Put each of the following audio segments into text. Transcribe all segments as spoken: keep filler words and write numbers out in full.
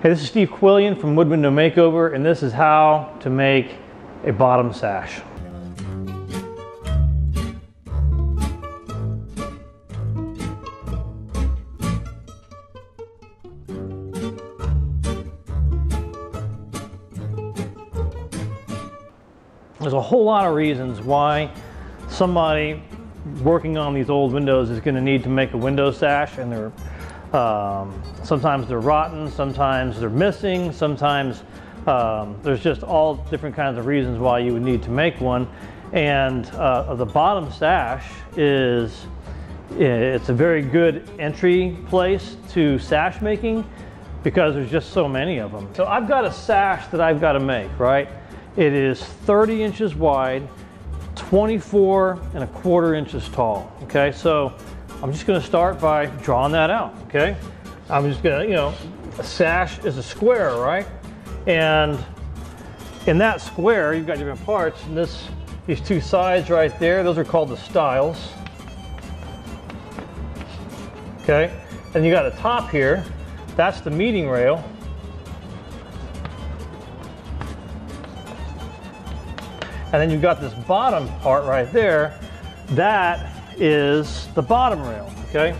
Hey, this is Steve Quillian from Wood Window Makeover, and this is how to make a bottom sash. There's a whole lot of reasons why somebody working on these old windows is going to need to make a window sash, and they're Um, sometimes they're rotten, sometimes they're missing, sometimes um, there's just all different kinds of reasons why you would need to make one. And uh, the bottom sash is, it's a very good entry place to sash making because there's just so many of them. So I've got a sash that I've got to make, right? It is thirty inches wide, twenty-four and a quarter inches tall, okay? So I'm just going to start by drawing that out, okay? I'm just going to, you know, a sash is a square, right? And in that square, you've got different parts. And this, these two sides right there, those are called the stiles, okay? And you got a top here. That's the meeting rail. And then you've got this bottom part right there. That is the bottom rail, okay?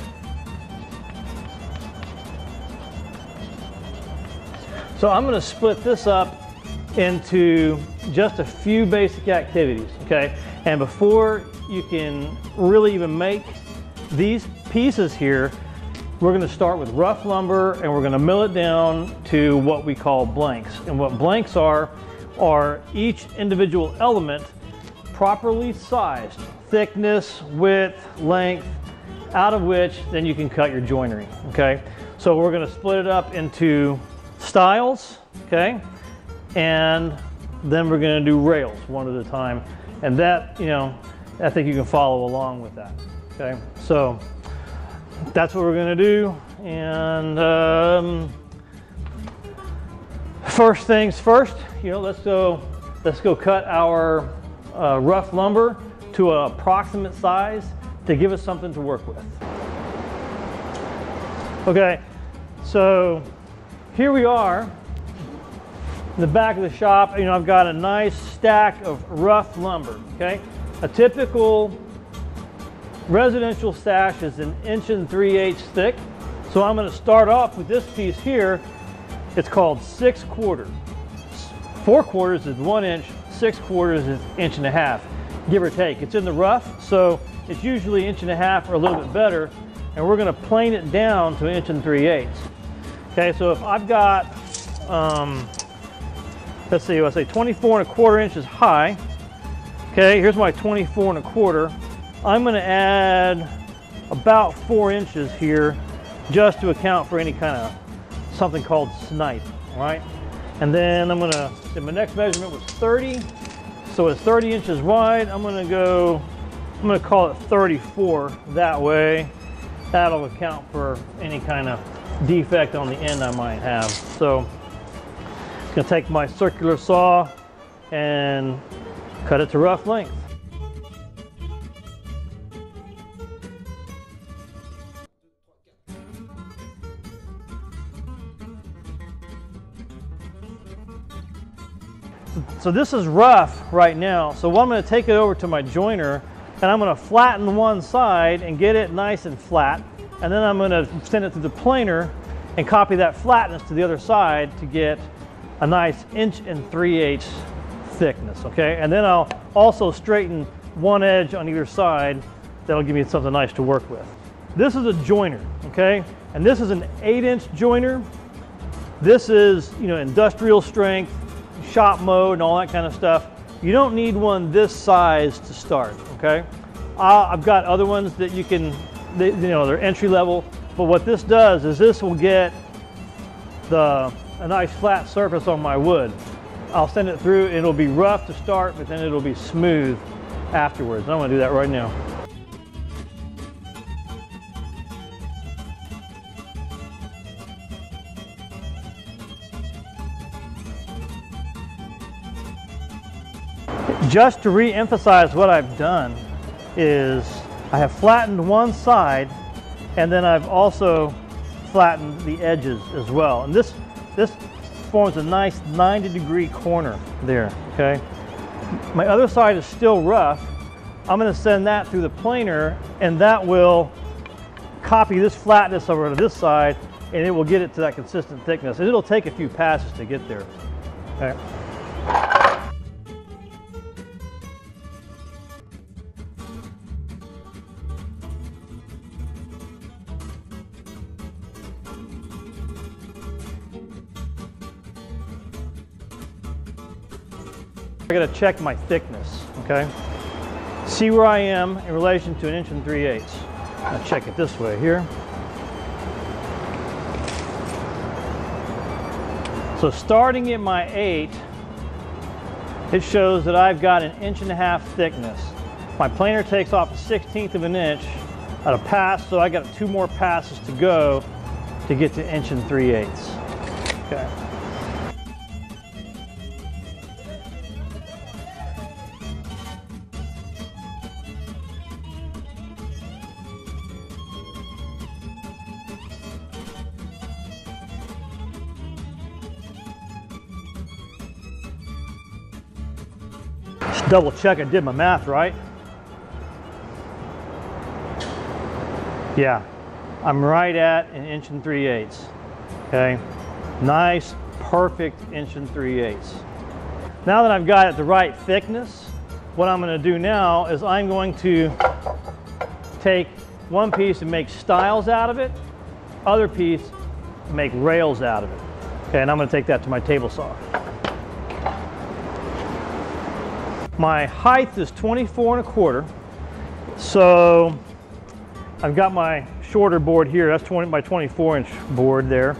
So I'm going to split this up into just a few basic activities, okay? And before you can really even make these pieces here, we're going to start with rough lumber and we're going to mill it down to what we call blanks. And what blanks are, are each individual element properly sized, thickness, width, length, out of which then you can cut your joinery, okay? So we're gonna split it up into stiles, okay? And then we're gonna do rails one at a time. And that, you know, I think you can follow along with that, okay? So that's what we're gonna do. And um, first things first, you know, let's go, let's go cut our uh, rough lumber to an approximate size to give us something to work with. Okay, so here we are in the back of the shop. You know, I've got a nice stack of rough lumber, okay? A typical residential sash is an inch and three-eighths thick. So I'm gonna start off with this piece here. It's called six quarter. Four quarters is one inch, six quarters is inch and a half, give or take. It's in the rough, so it's usually inch and a half or a little bit better, and we're gonna plane it down to an inch and three-eighths. Okay, so if I've got, um, let's see, I say twenty-four and a quarter inches high. Okay, here's my twenty-four and a quarter. I'm gonna add about four inches here just to account for any kind of something called snipe, all right? And then I'm gonna, my next measurement was thirty. So it's thirty inches wide. I'm gonna go, I'm gonna call it thirty-four that way. That'll account for any kind of defect on the end I might have. So I'm gonna take my circular saw and cut it to rough length. So this is rough right now. So what I'm going to take it over to my joiner, and I'm going to flatten one side and get it nice and flat. And then I'm going to send it to the planer and copy that flatness to the other side to get a nice inch and three-eighths thickness. Okay. And then I'll also straighten one edge on either side. That'll give me something nice to work with. This is a joiner. Okay. And this is an eight-inch joiner. This is, you know, industrial strength, shop mode and all that kind of stuff. You don't need one this size to start, okay? Uh, I've got other ones that you can, they, you know, they're entry level, but what this does is this will get the a nice flat surface on my wood. I'll send it through, it'll be rough to start, but then it'll be smooth afterwards. And I'm gonna do that right now. Just to re-emphasize what I've done is I have flattened one side and then I've also flattened the edges as well. And this, this forms a nice ninety degree corner there, okay? My other side is still rough. I'm gonna send that through the planer, and that will copy this flatness over to this side, and it will get it to that consistent thickness. And it'll take a few passes to get there, okay? I gotta check my thickness, okay? See where I am in relation to an inch and three eighths. I'll check it this way here. So starting at my eight, it shows that I've got an inch and a half thickness. My planer takes off a sixteenth of an inch at a pass, so I got two more passes to go to get to inch and three eighths, okay? Double check I did my math right. Yeah, I'm right at an inch and three eighths. Okay, nice, perfect inch and three eighths. Now that I've got it the right thickness, what I'm going to do now is I'm going to take one piece and make stiles out of it, other piece make rails out of it. Okay, and I'm going to take that to my table saw. My height is twenty-four and a quarter, so I've got my shorter board here. That's twenty by twenty-four inch board there.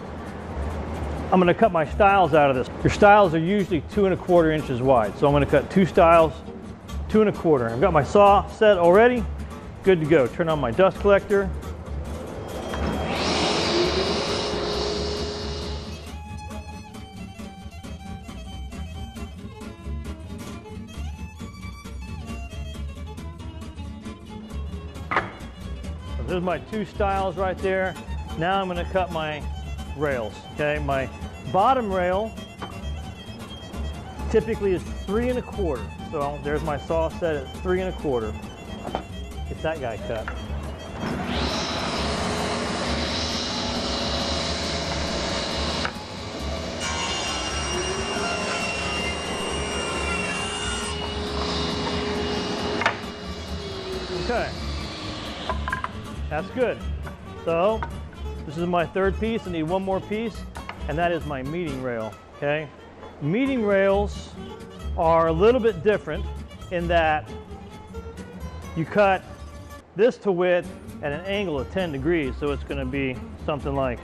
I'm gonna cut my stiles out of this. Your stiles are usually two and a quarter inches wide, so I'm gonna cut two stiles, two and a quarter. I've got my saw set already, good to go. Turn on my dust collector. There's my two stiles right there. Now I'm gonna cut my rails, okay? My bottom rail typically is three and a quarter. So there's my saw set at three and a quarter. Get that guy cut. Okay. That's good. So this is my third piece. I need one more piece, and that is my meeting rail, okay? Meeting rails are a little bit different in that you cut this to width at an angle of ten degrees, so it's gonna be something like,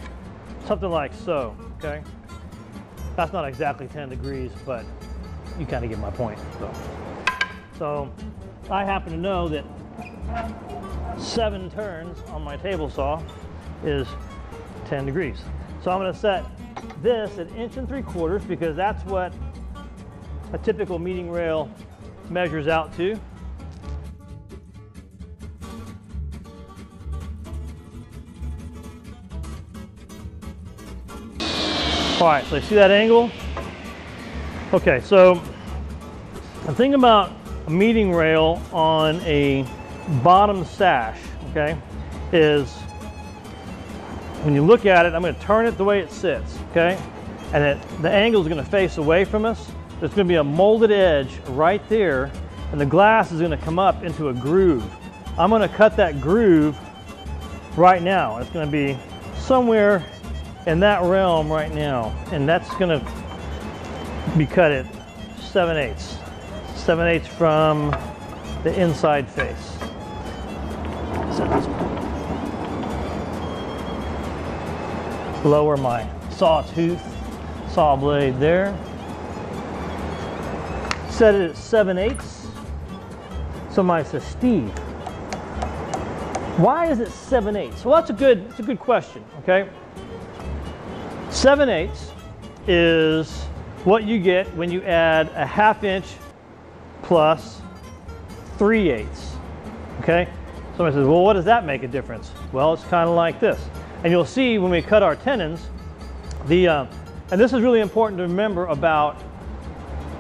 something like so, okay? That's not exactly ten degrees, but you kind of get my point. So, so I happen to know that seven turns on my table saw is ten degrees. So I'm gonna set this at inch and three quarters because that's what a typical meeting rail measures out to. All right, so you see that angle? Okay, so the thing about a meeting rail on a bottom sash, okay, is when you look at it, I'm going to turn it the way it sits, okay, and it, the angle is going to face away from us. There's going to be a molded edge right there, and the glass is going to come up into a groove. I'm going to cut that groove right now. It's going to be somewhere in that realm right now, and that's going to be cut at seven eighths, seven eighths from the inside face. Lower my sawtooth saw blade there. Set it at seven eighths. Somebody says, Steve, why is it seven eighths? Well, that's a good, that's a good question, okay? seven eighths is what you get when you add a half inch plus three eighths, okay? Somebody says, well, what does that make a difference? Well, it's kind of like this. And you'll see when we cut our tenons, the uh, And this is really important to remember about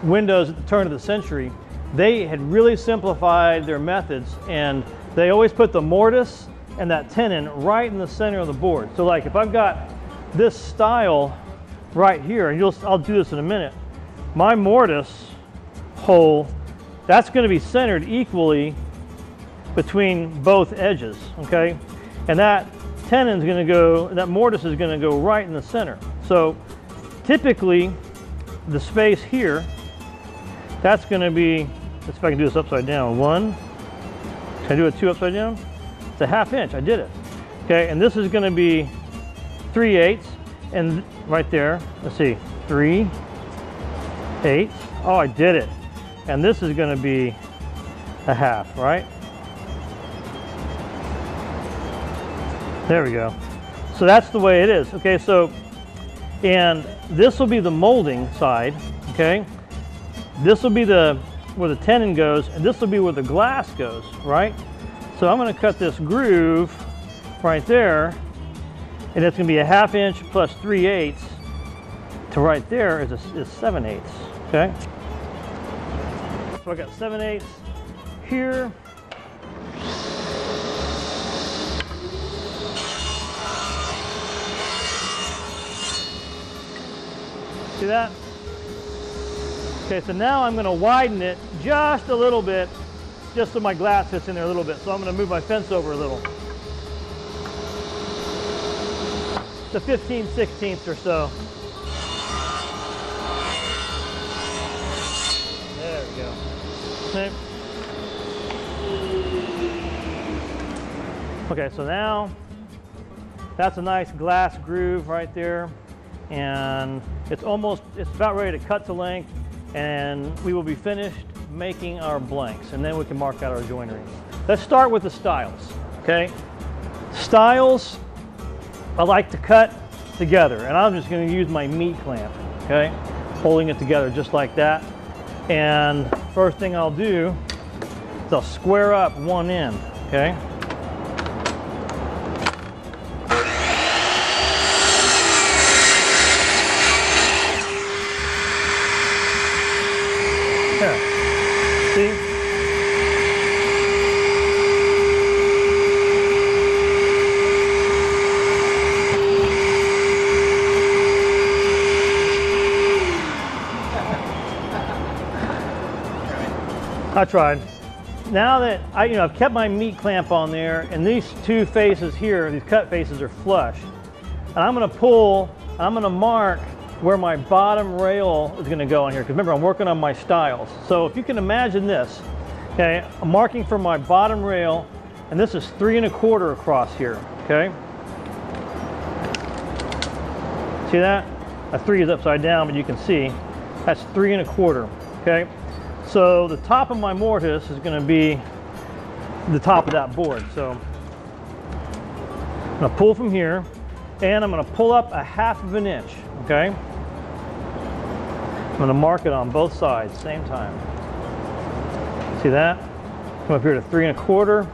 windows at the turn of the century. They had really simplified their methods, and they always put the mortise and that tenon right in the center of the board. So like if I've got this style right here, and you'll, I'll do this in a minute, my mortise hole, that's going to be centered equally between both edges, okay? And that tenon's going to go, that mortise is going to go right in the center. So typically the space here, that's going to be, let's see if I can do this upside down, one, can I do a two upside down? It's a half inch, I did it. Okay, and this is going to be three eighths, and right there, let's see, three eighths, oh, I did it. And this is going to be a half, right? There we go. So that's the way it is. Okay, so, and this will be the molding side, okay? This will be the where the tenon goes, and this will be where the glass goes, right? So I'm going to cut this groove right there, and it's going to be a half inch plus three eighths to right there is, a, is seven eighths, okay? So I got seven eighths here. See that? Okay, so now I'm going to widen it just a little bit, just so my glass fits in there a little bit. So I'm going to move my fence over a little. The fifteen sixteenths or so. There we go. Okay, so now that's a nice glass groove right there, and it's almost, it's about ready to cut to length, and we will be finished making our blanks, and then we can mark out our joinery. Let's start with the styles, okay? Styles, I like to cut together, and I'm just going to use my meat clamp, okay? Holding it together just like that. And first thing I'll do is I'll square up one end, okay? There. See? I tried. Now that I, you know, I've kept my meat clamp on there, and these two faces here, these cut faces are flush, and I'm going to pull, I'm going to mark where my bottom rail is going to go on here, because remember I'm working on my styles. So if you can imagine this, okay, I'm marking for my bottom rail, and this is three and a quarter across here, okay? See that? A three is upside down, but you can see that's three and a quarter, okay? So the top of my mortise is going to be the top of that board. So I'm going to pull from here, and I'm going to pull up a half of an inch, okay? I'm going to mark it on both sides, same time. See that? Come up here to three and a quarter.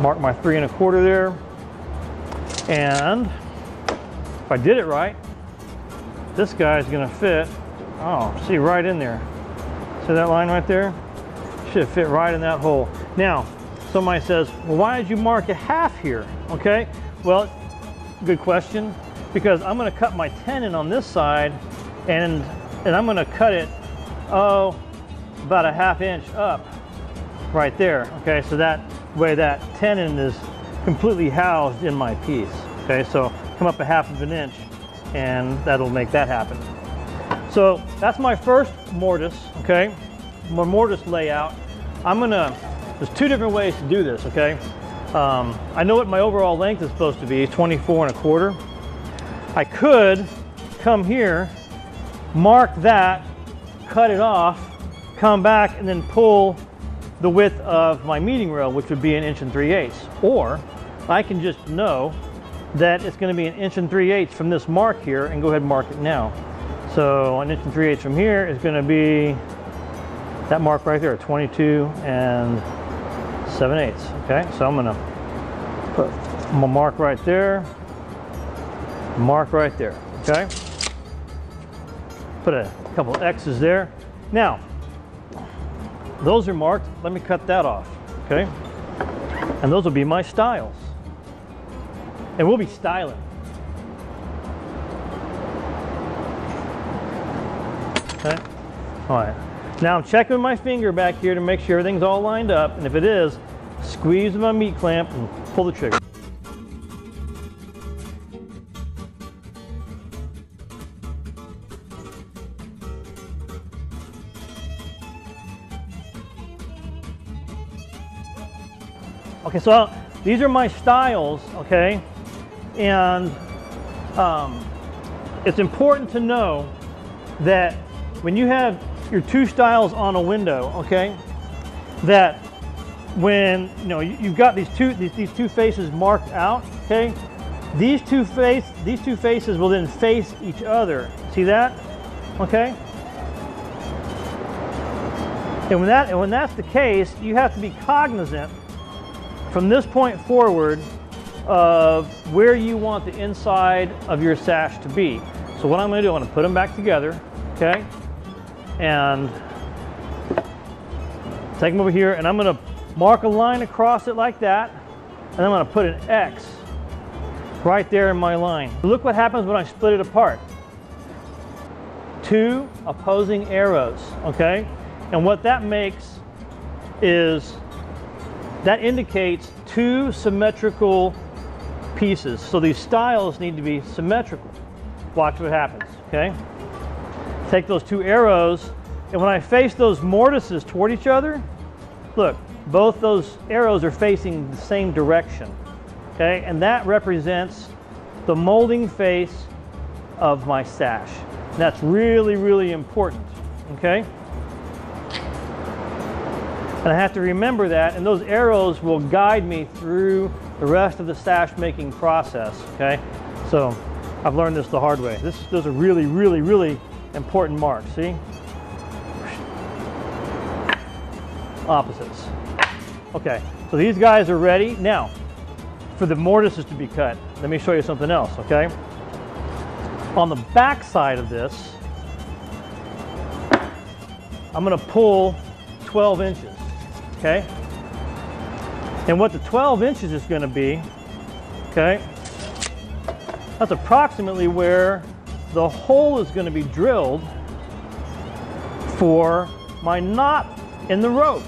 Mark my three and a quarter there. And if I did it right, this guy's going to fit, oh, see, right in there. See that line right there? Should fit right in that hole. Now, somebody says, well, why did you mark a half here, okay? Well, good question, because I'm going to cut my tenon on this side, and and I'm going to cut it, oh, about a half inch up right there, okay? So that way that tenon is completely housed in my piece, okay? So come up a half of an inch, and that'll make that happen. So that's my first mortise, okay? My mortise layout. I'm going to, there's two different ways to do this, okay? Um, I know what my overall length is supposed to be, twenty-four and a quarter. I could come here, mark that, cut it off, come back, and then pull the width of my meeting rail, which would be an inch and three eighths. Or I can just know that it's going to be an inch and three eighths from this mark here, and go ahead and mark it now. So an inch and three eighths from here is going to be that mark right there, twenty-two and seven eighths, okay? So I'm gonna put my mark right there, mark right there. Okay. Put a couple X's there. Now, those are marked. Let me cut that off. Okay. And those will be my styles. And we'll be styling. Okay. All right. Now I'm checking my finger back here to make sure everything's all lined up. And if it is, squeeze my meat clamp and pull the trigger. Okay, so these are my styles, okay? And um, it's important to know that when you have your two styles on a window, okay, that when, you know, you've got these two, these, these two faces marked out, okay, these two face, these two faces will then face each other. See that? Okay? And when that, and when that's the case, you have to be cognizant from this point forward of where you want the inside of your sash to be. So what I'm gonna do, I'm gonna put them back together, okay? And take them over here and I'm gonna mark a line across it like that. And I'm gonna put an X right there in my line. Look what happens when I split it apart. Two opposing arrows, okay? And what that makes is that indicates two symmetrical pieces. So these styles need to be symmetrical. Watch what happens, okay? Take those two arrows, and when I face those mortises toward each other, look, both those arrows are facing the same direction, okay? And that represents the molding face of my sash. And that's really, really important, okay? And I have to remember that, and those arrows will guide me through the rest of the sash making process, okay? So I've learned this the hard way. This, those are really, really, really important marks, see? Opposites. Okay, so these guys are ready. Now, for the mortises to be cut, let me show you something else, okay? On the back side of this, I'm gonna pull twelve inches. Okay, and what the twelve inches is going to be, okay, that's approximately where the hole is going to be drilled for my knot in the rope,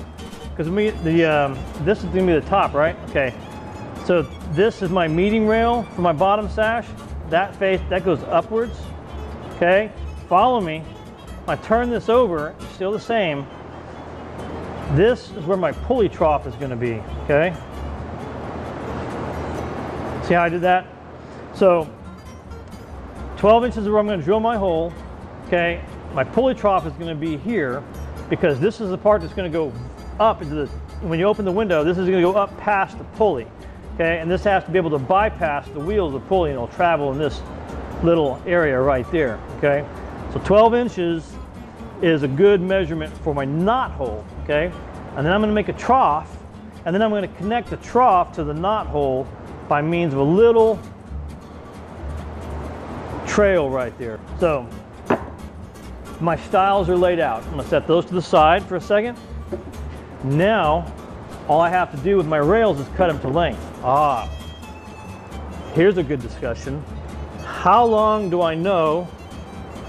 because we the um, this is going to be the top, right? Okay, so this is my meeting rail for my bottom sash. That face that goes upwards. Okay, follow me. I turn this over, still the same. This is where my pulley trough is going to be, okay? See how I did that? So twelve inches is where I'm going to drill my hole, okay? My pulley trough is going to be here because this is the part that's going to go up into the, when you open the window, this is going to go up past the pulley, okay? And this has to be able to bypass the wheels of the pulley and it'll travel in this little area right there, okay? So twelve inches is a good measurement for my knot hole, okay? And then I'm gonna make a trough, and then I'm gonna connect the trough to the knot hole by means of a little trail right there. So my styles are laid out. I'm gonna set those to the side for a second. Now, all I have to do with my rails is cut them to length. Ah, here's a good discussion. How long do I know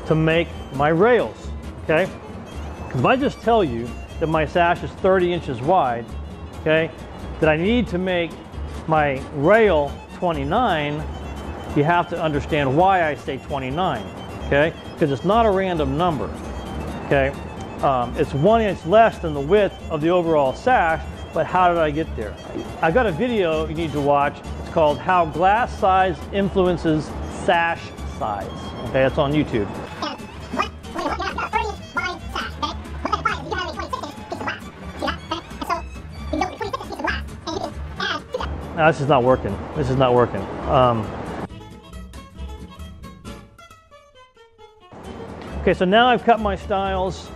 to make my rails? Okay, if I just tell you that my sash is thirty inches wide, okay, that I need to make my rail twenty-nine, you have to understand why I say twenty-nine, okay, because it's not a random number, okay, um, it's one inch less than the width of the overall sash, but how did I get there? I've got a video you need to watch, it's called How Glass Size Influences Sash Size, okay, it's on YouTube. No, this is not working. This is not working. Um, okay, so now I've cut my styles.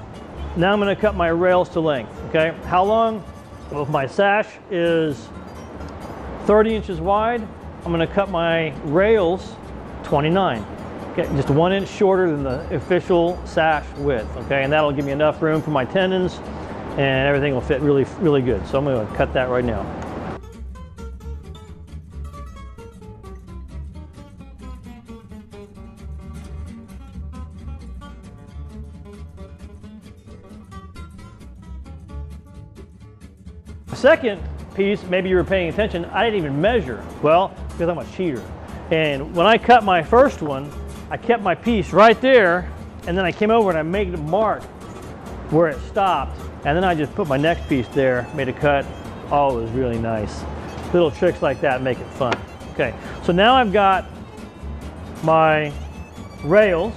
Now I'm going to cut my rails to length. Okay, how long? Well, if my sash is thirty inches wide, I'm going to cut my rails twenty-nine. Okay, just one inch shorter than the official sash width, okay? And that'll give me enough room for my tenons and everything will fit really, really good. So I'm gonna cut that right now. The second piece, maybe you were paying attention, I didn't even measure. Well, because I'm a cheater. And when I cut my first one, I kept my piece right there, and then I came over and I made a mark where it stopped, and then I just put my next piece there, made a cut. Oh, it was really nice. Little tricks like that make it fun. Okay, so now I've got my rails,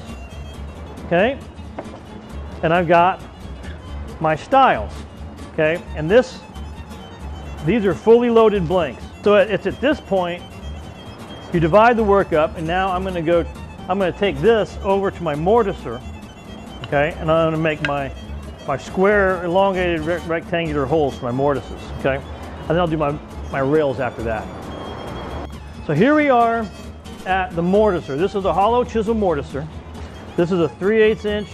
okay, and I've got my styles, okay, and this, these are fully loaded blanks. So it's at this point, you divide the work up, and now I'm gonna go I'm going to take this over to my mortiser, okay, and I'm going to make my, my square, elongated, re rectangular holes for my mortises, okay, and then I'll do my, my rails after that. So here we are at the mortiser. This is a hollow chisel mortiser. This is a three eighths inch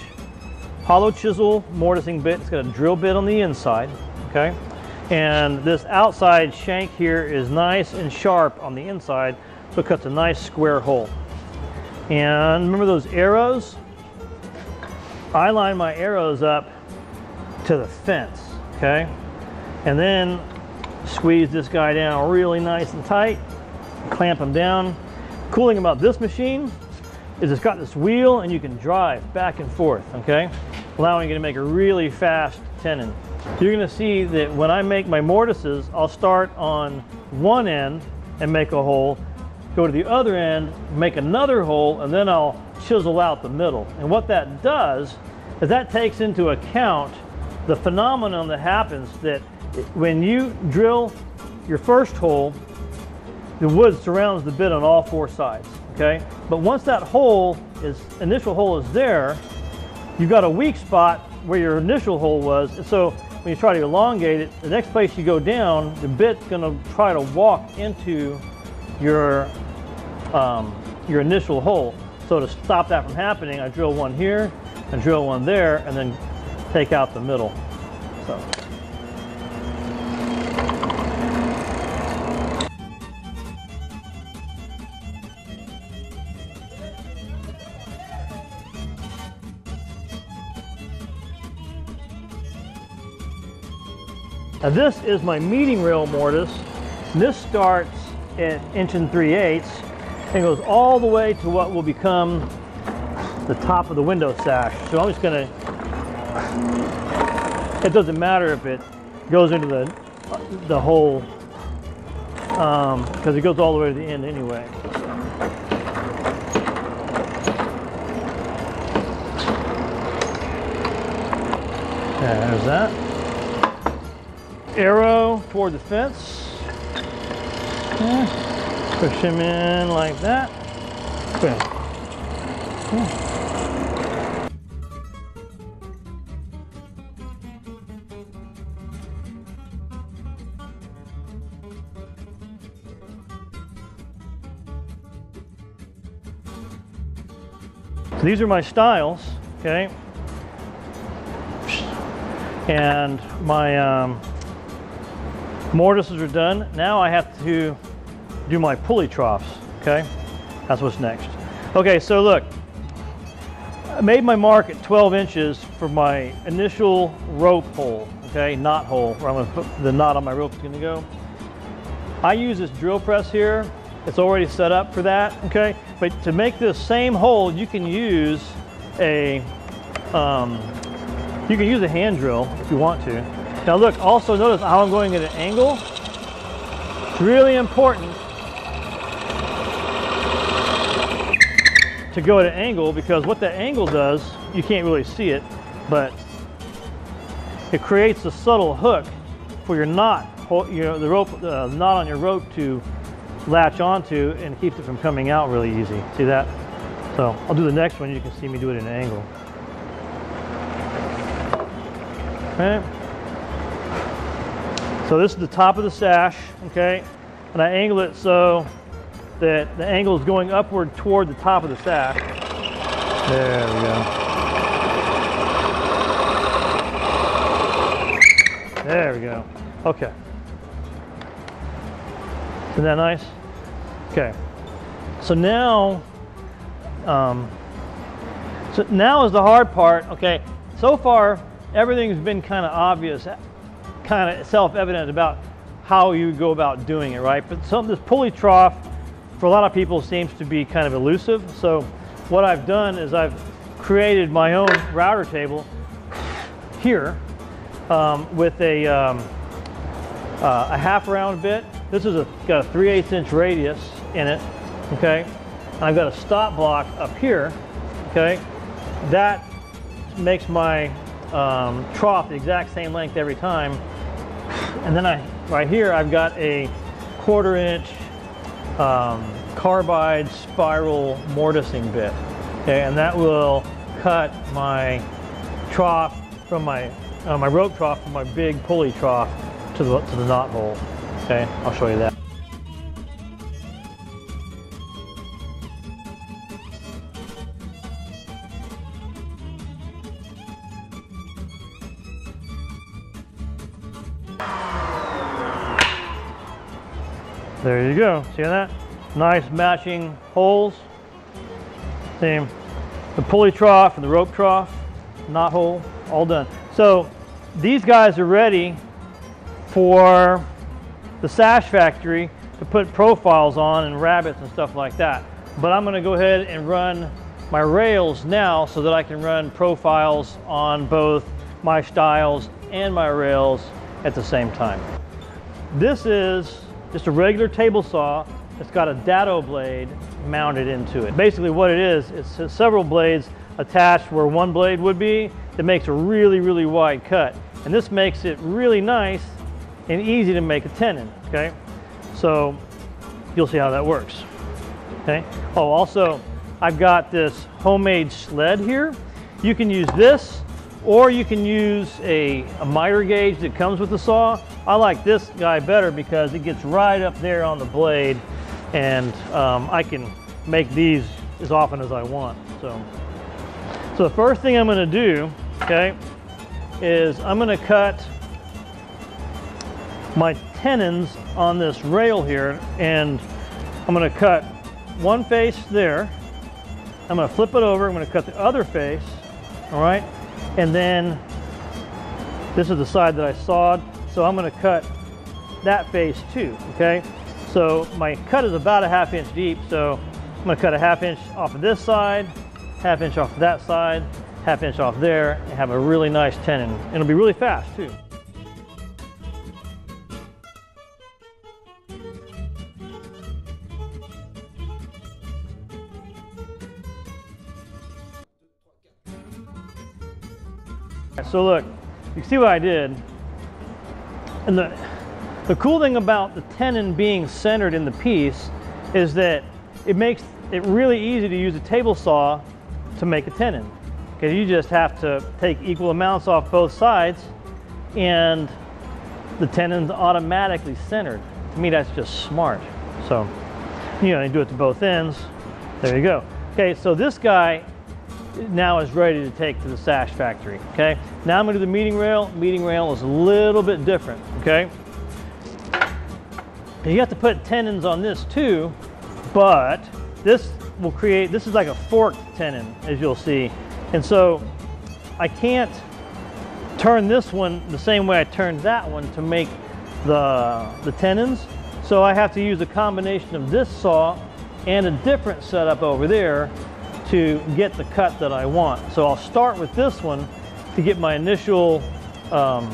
hollow chisel mortising bit. It's got a drill bit on the inside, okay, and this outside shank here is nice and sharp on the inside, so it cuts a nice square hole. And remember those arrows? I line my arrows up to the fence, okay? And then squeeze this guy down really nice and tight, clamp him down. Cool thing about this machine is it's got this wheel and you can drive back and forth, okay? Allowing you to make a really fast tenon. You're gonna see that when I make my mortises, I'll start on one end and make a hole, go to the other end, make another hole, and then I'll chisel out the middle. And what that does is that takes into account the phenomenon that happens that when you drill your first hole, the wood surrounds the bit on all four sides, okay? But once that hole is, initial hole is there, you've got a weak spot where your initial hole was, and so when you try to elongate it, the next place you go down, the bit's gonna try to walk into your Um, your initial hole. So to stop that from happening, I drill one here and drill one there and then take out the middle. So. Now this is my meeting rail mortise. This starts at inch and three eighths and goes all the way to what will become the top of the window sash. So I'm just gonna, it doesn't matter if it goes into the, the hole, um, because it goes all the way to the end anyway. Yeah, there's that. Arrow toward the fence. Yeah. Push him in like that. Boom. So these are my styles, okay? And my um, mortises are done. Now I have to do my pulley troughs, okay? That's what's next. Okay, so look, I made my mark at twelve inches for my initial rope hole, okay, knot hole, where I'm gonna put the knot on my rope is gonna go. I use this drill press here. It's already set up for that, okay? But to make this same hole, you can use a, um, you can use a hand drill if you want to. Now look, also notice how I'm going at an angle. It's really important to go at an angle, because what that angle does, you can't really see it, but it creates a subtle hook for your knot, you know, the rope, uh, knot on your rope to latch onto, and keeps it from coming out really easy. See that? So I'll do the next one. You can see me do it at an angle. Okay. So this is the top of the sash, okay, and I angle it so that the angle is going upward toward the top of the sash. There we go. There we go. Okay. Isn't that nice? Okay. So now, um, so now is the hard part. Okay. So far, everything's been kind of obvious, kind of self-evident about how you go about doing it, right? But some this pulley trough for a lot of people seems to be kind of elusive. So what I've done is I've created my own router table here um, with a, um, uh, a half round bit. This is a, got a three eighths inch radius in it, okay? And I've got a stop block up here, okay? That makes my um, trough the exact same length every time. And then I, right here, I've got a quarter inch um, carbide spiral mortising bit, okay, and that will cut my trough from my uh, my rope trough from my big pulley trough to the to the knot hole. Okay, I'll show you that. There you go. See that? Nice matching holes. See, the pulley trough and the rope trough, knot hole, all done. So these guys are ready for the sash factory to put profiles on and rabbits and stuff like that. But I'm going to go ahead and run my rails now so that I can run profiles on both my styles and my rails at the same time. This is just a regular table saw. It's got a dado blade mounted into it. Basically what it is, it's several blades attached where one blade would be. That makes a really, really wide cut. And this makes it really nice and easy to make a tenon, okay? So you'll see how that works, okay? Oh, also, I've got this homemade sled here. You can use this, or you can use a, a miter gauge that comes with the saw. I like this guy better because it gets right up there on the blade, and um, I can make these as often as I want. So, so the first thing I'm gonna do, okay, is I'm gonna cut my tenons on this rail here, and I'm gonna cut one face there. I'm gonna flip it over, I'm gonna cut the other face, all right? And then this is the side that I sawed, so I'm gonna cut that face too, okay? So my cut is about a half inch deep, so I'm gonna cut a half inch off of this side, half inch off of that side, half inch off there, and have a really nice tenon. And it'll be really fast too. So look, you can see what I did. And the The cool thing about the tenon being centered in the piece is that it makes it really easy to use a table saw to make a tenon. Because you just have to take equal amounts off both sides and the tenon's automatically centered. To me, that's just smart. So, you know, you do it to both ends. There you go. Okay, so this guy now is ready to take to the sash factory, okay? Now I'm gonna do the meeting rail. Meeting rail is a little bit different, okay? You have to put tenons on this too, but this will create, this is like a forked tenon, as you'll see. And so I can't turn this one the same way I turned that one to make the, the tenons. So I have to use a combination of this saw and a different setup over there to get the cut that I want. So I'll start with this one to get my initial um,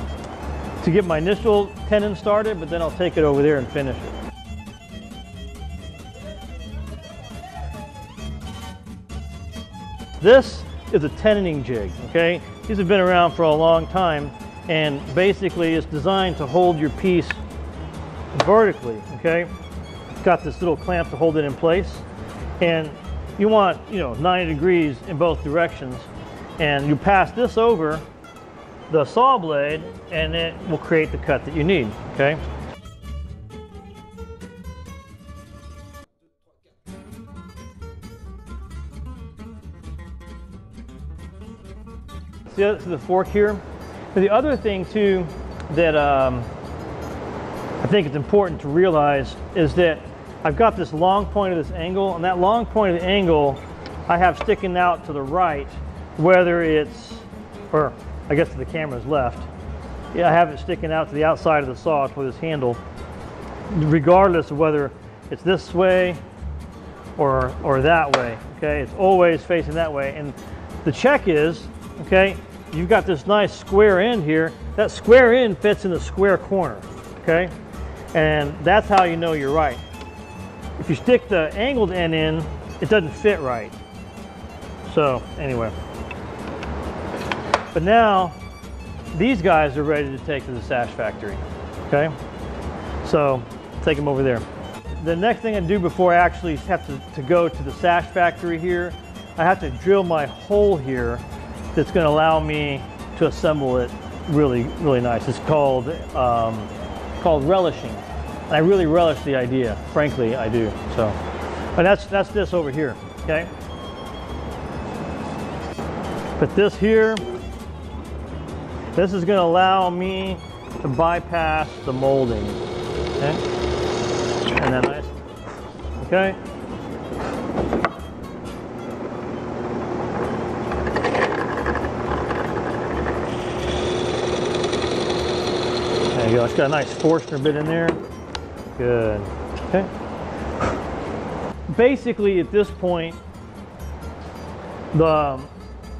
to get my initial tenon started, but then I'll take it over there and finish it. This is a tenoning jig, okay? These have been around for a long time, and basically it's designed to hold your piece vertically, okay? It's got this little clamp to hold it in place, and you want, you know, ninety degrees in both directions, and you pass this over the saw blade and it will create the cut that you need, okay? the, to the fork here. But the other thing too that um, I think it's important to realize is that I've got this long point of this angle, and that long point of the angle I have sticking out to the right, whether it's, or I guess to the camera's left, yeah, I have it sticking out to the outside of the saw for this handle, regardless of whether it's this way or or that way. Okay, it's always facing that way. And the check is, okay, you've got this nice square end here. That square end fits in the square corner, okay? And that's how you know you're right. If you stick the angled end in, it doesn't fit right. So anyway, but now these guys are ready to take to the sash factory, okay? So take them over there. The next thing I do before I actually have to, to go to the sash factory here, I have to drill my hole here that's gonna allow me to assemble it really, really nice. It's called, um, called relishing. And I really relish the idea, frankly, I do, so. And that's, that's this over here, okay? But this here, this is gonna allow me to bypass the molding, okay? Isn't that nice? Okay. There you go. It's got a nice Forstner bit in there. Good. Okay. Basically, at this point, the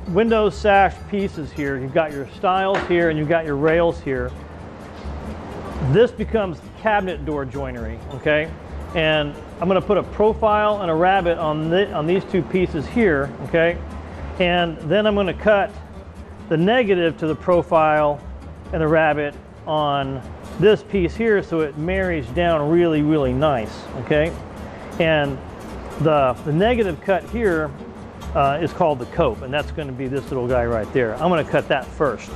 window sash pieces here, you've got your stiles here and you've got your rails here. This becomes cabinet door joinery, okay? And I'm gonna put a profile and a rabbet on, the, on these two pieces here, okay? And then I'm gonna cut the negative to the profile and the rabbet on this piece here so it marries down really, really nice, okay? And the, the negative cut here uh, is called the cope, and that's gonna be this little guy right there. I'm gonna cut that first.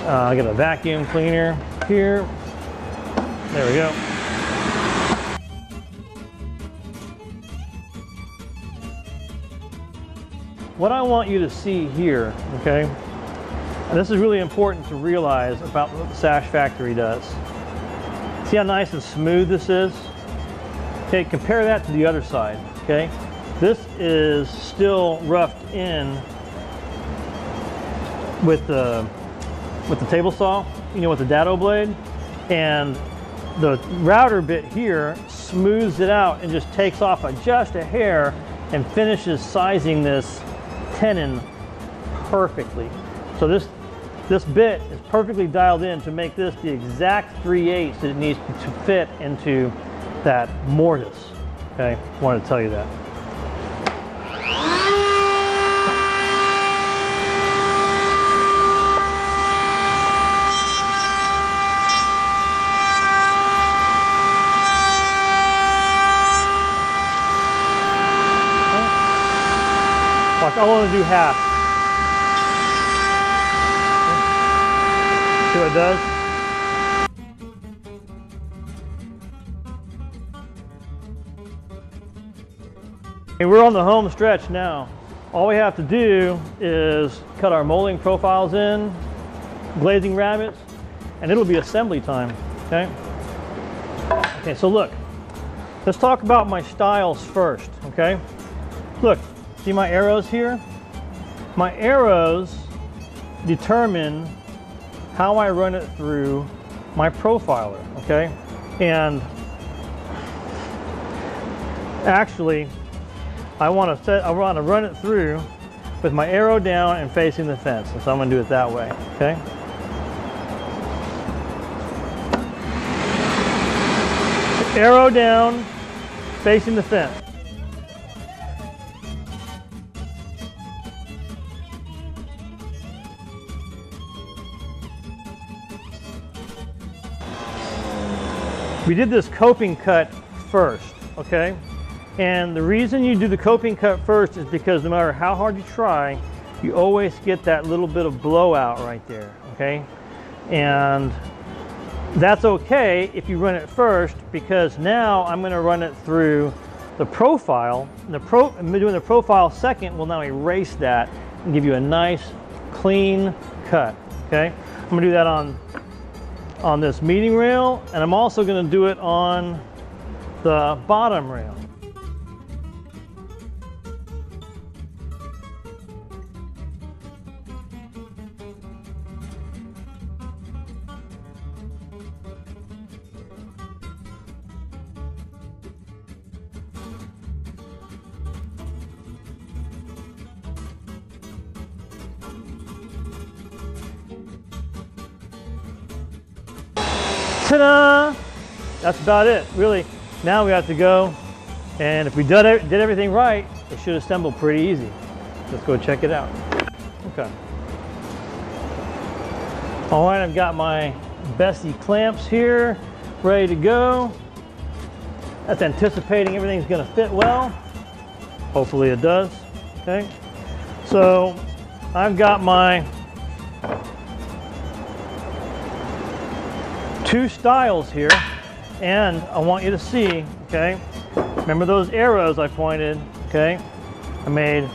Uh, I got a vacuum cleaner here. There we go. What I want you to see here, okay, and this is really important to realize about what the sash factory does. See how nice and smooth this is? Okay, compare that to the other side, okay? This is still roughed in with the with the table saw, you know, with the dado blade, and the router bit here smooths it out and just takes off a, just a hair and finishes sizing this tenon perfectly. So this this bit is perfectly dialed in to make this the exact three eighths that it needs to fit into that mortise. Okay, I wanted to tell you that. I want to do half. See what it does? And we're on the home stretch now. All we have to do is cut our molding profiles in, glazing rabbets, and it'll be assembly time, okay? Okay, so look, let's talk about my stiles first, okay? Look. See my arrows here? My arrows determine how I run it through my profiler, okay? And actually, I want to set, I want to run it through with my arrow down and facing the fence. So I'm going to do it that way, okay? Arrow down, facing the fence. We did this coping cut first, okay? And the reason you do the coping cut first is because no matter how hard you try, you always get that little bit of blowout right there, okay? And that's okay if you run it first, because now I'm gonna run it through the profile. And the pro I'm doing the profile second will now erase that and give you a nice clean cut. Okay, I'm gonna do that on on this meeting rail, and I'm also gonna do it on the bottom rail. Ta-da! That's about it, really. Now we have to go, and if we did, did everything right, it should assemble pretty easy. Let's go check it out. Okay. All right, I've got my Bessie clamps here, ready to go. That's anticipating everything's gonna fit well. Hopefully it does, okay? So I've got my two styles here. And I want you to see, okay, remember those arrows I pointed, okay, I made.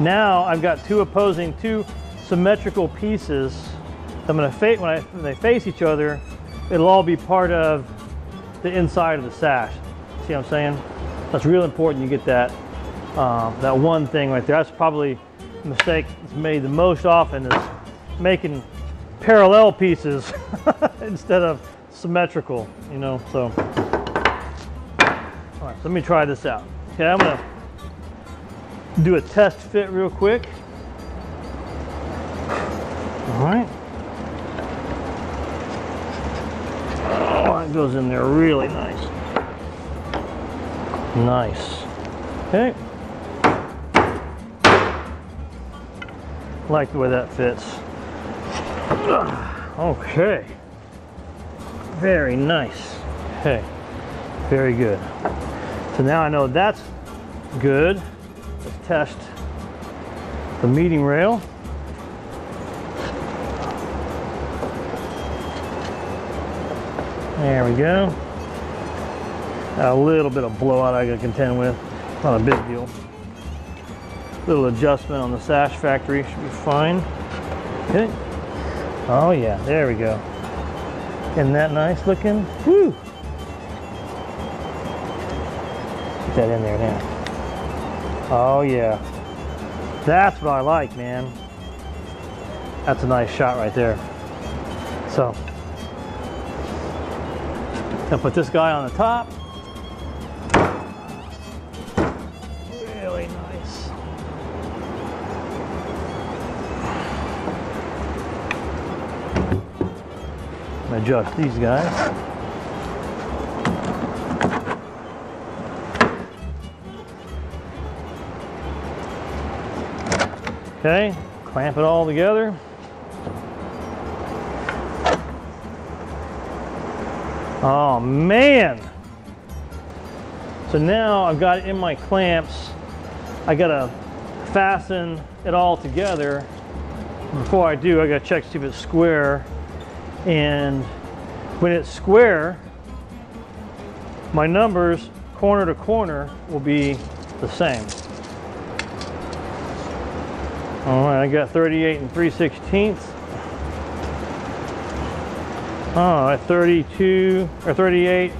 Now I've got two opposing, two symmetrical pieces. I'm gonna face, when, I, when they face each other, it'll all be part of the inside of the sash. See what I'm saying? That's real important you get that, uh, that one thing right there. That's probably a mistake that's made the most often, is making parallel pieces instead of symmetrical, you know, so. All right, let me try this out. Okay, I'm gonna do a test fit real quick. All right. Oh, that goes in there really nice. Nice. Okay. I like the way that fits. Okay. Very nice. Okay, very good. So now I know that's good. Let's test the meeting rail. There we go. Got a little bit of blowout I gotta contend with. Not a big deal. Little adjustment on the sash factory should be fine. Okay. Oh yeah, there we go. Isn't that nice looking? Woo! Get that in there now. Oh yeah. That's what I like, man. That's a nice shot right there. So, I'll put this guy on the top. Really nice. Adjust these guys. Okay, clamp it all together. Oh man! So now I've got it in my clamps. I gotta fasten it all together. Before I do, I gotta check to see if it's square. And when it's square, my numbers corner to corner will be the same. All right, I got thirty-eight and three sixteenths. All right, thirty-two or thirty-eight,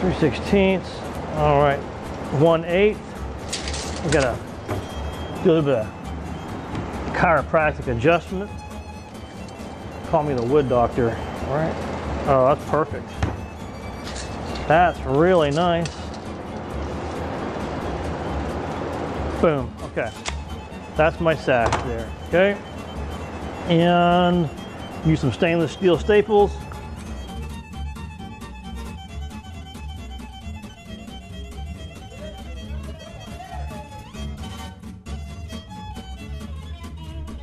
three sixteenths. All right, one eighth. I got a little bit of chiropractic adjustment. Call me the wood doctor. All right. Oh, that's perfect. That's really nice. Boom. Okay. That's my sash there. Okay. And use some stainless steel staples.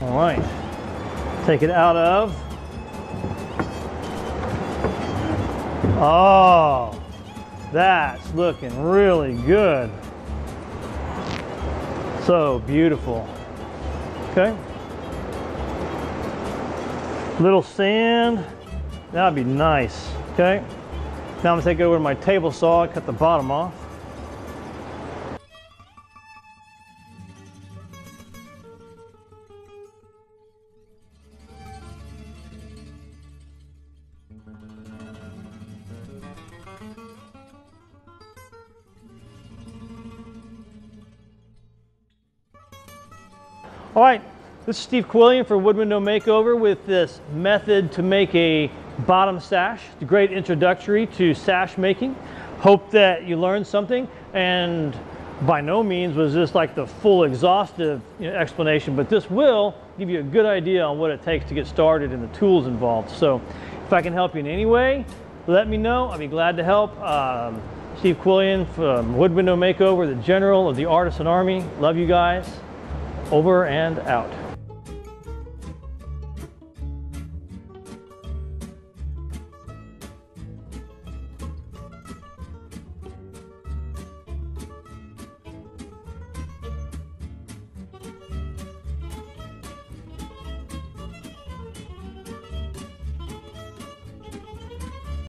All right. Take it out of. Oh, that's looking really good. So beautiful. Okay. Little sand. That'd be nice. Okay. Now I'm gonna take over my table saw and cut the bottom off. All right, this is Steve Quillian for Wood Window Makeover with this method to make a bottom sash. It's a great introductory to sash making. Hope that you learned something, and by no means was this like the full exhaustive you know, explanation, but this will give you a good idea on what it takes to get started and the tools involved. So if I can help you in any way, let me know. I'll be glad to help. Um, Steve Quillian from Wood Window Makeover, the general of the Artisan Army. Love you guys. Over and out.